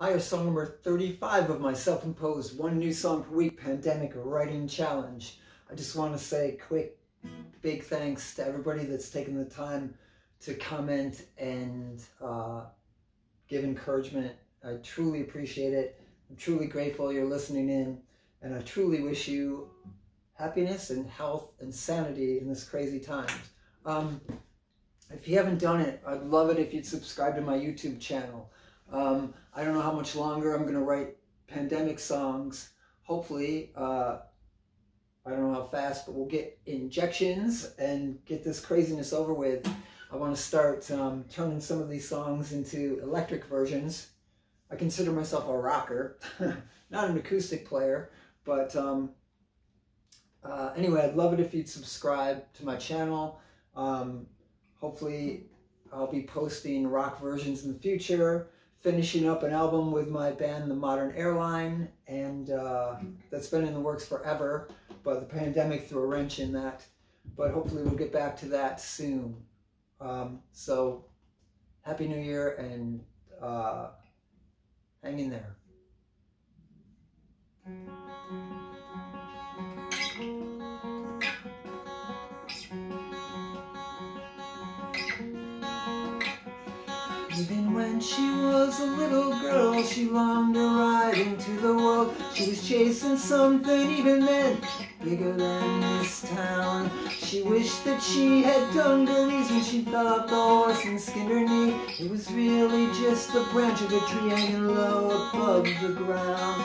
I have song number 35 of my self-imposed one new song per week pandemic writing challenge. I just want to say quick, big thanks to everybody that's taken the time to comment and give encouragement. I truly appreciate it. I'm truly grateful you're listening in, and I truly wish you happiness and health and sanity in this crazy time. If you haven't done it, I'd love it if you'd subscribe to my YouTube channel. I don't know how much longer I'm going to write pandemic songs. Hopefully, I don't know how fast, but we'll get injections and get this craziness over with. I want to start turning some of these songs into electric versions. I consider myself a rocker, not an acoustic player, but anyway, I'd love it if you'd subscribe to my channel. Hopefully, I'll be posting rock versions in the future, finishing up an album with my band, The Modern Airline, and that's been in the works forever, but the pandemic threw a wrench in that, but hopefully we'll get back to that soon. So, Happy New Year, and hang in there. Even when she was a little girl, she longed to ride into the world. She was chasing something even then, bigger than this town. She wished that she had dungarees when she fell off the horse and skinned her knee. It was really just the branch of a tree hanging low above the ground.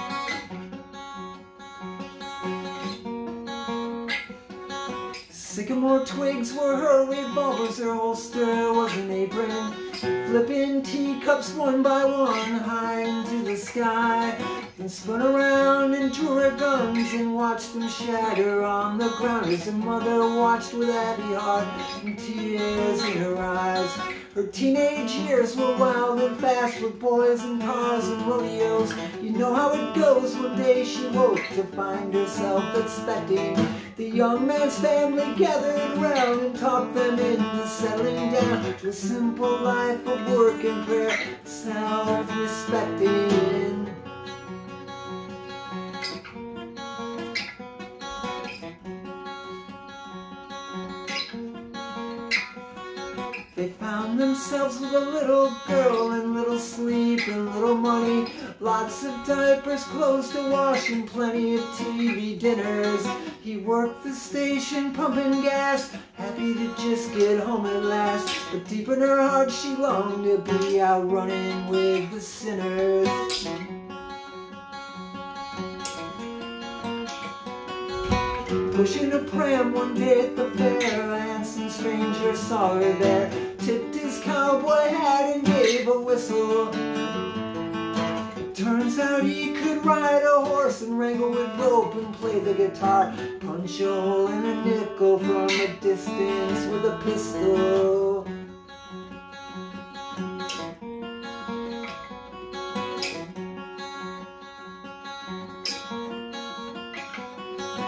Sycamore twigs were her revolvers, her holster was an apron. Flipping teacups one by one high into the sky, then spun around and drew her guns and watched them shatter on the ground as her mother watched with a heavy heart and tears in her eyes. Her teenage years were wild and fast with boys and cars and rodeos. You know how it goes. One day she woke to find herself expecting. The young man's family gathered round and talked them into settling down to a simple life of work and prayer, self-respecting. They found themselves with a little girl and little sleep and little money, lots of diapers, clothes to wash, and plenty of TV dinners. He worked the station pumping gas, happy to just get home at last. But deep in her heart she longed to be out running with the sinners. Pushing a pram one day at the fair, a handsome stranger saw her there. Tipped his cowboy hat and gave a whistle. Turns out he could ride a horse and wrangle with rope and play the guitar, punch a hole in a nickel from a distance with a pistol.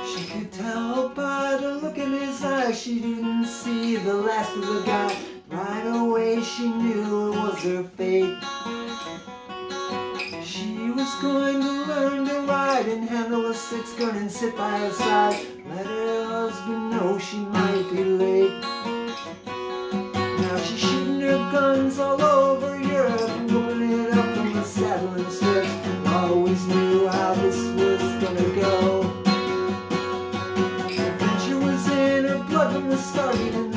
She could tell by the look in his eyes she didn't see the last of the guy. Right away she knew it was her fate. She was going to learn to ride and handle a six-gun and sit by her side. Let her husband know she might be late. Now she's shooting her guns all over Europe and pulling it up from the saddle and stirrup. Always knew how this was gonna go. Adventure was in her blood from the start, even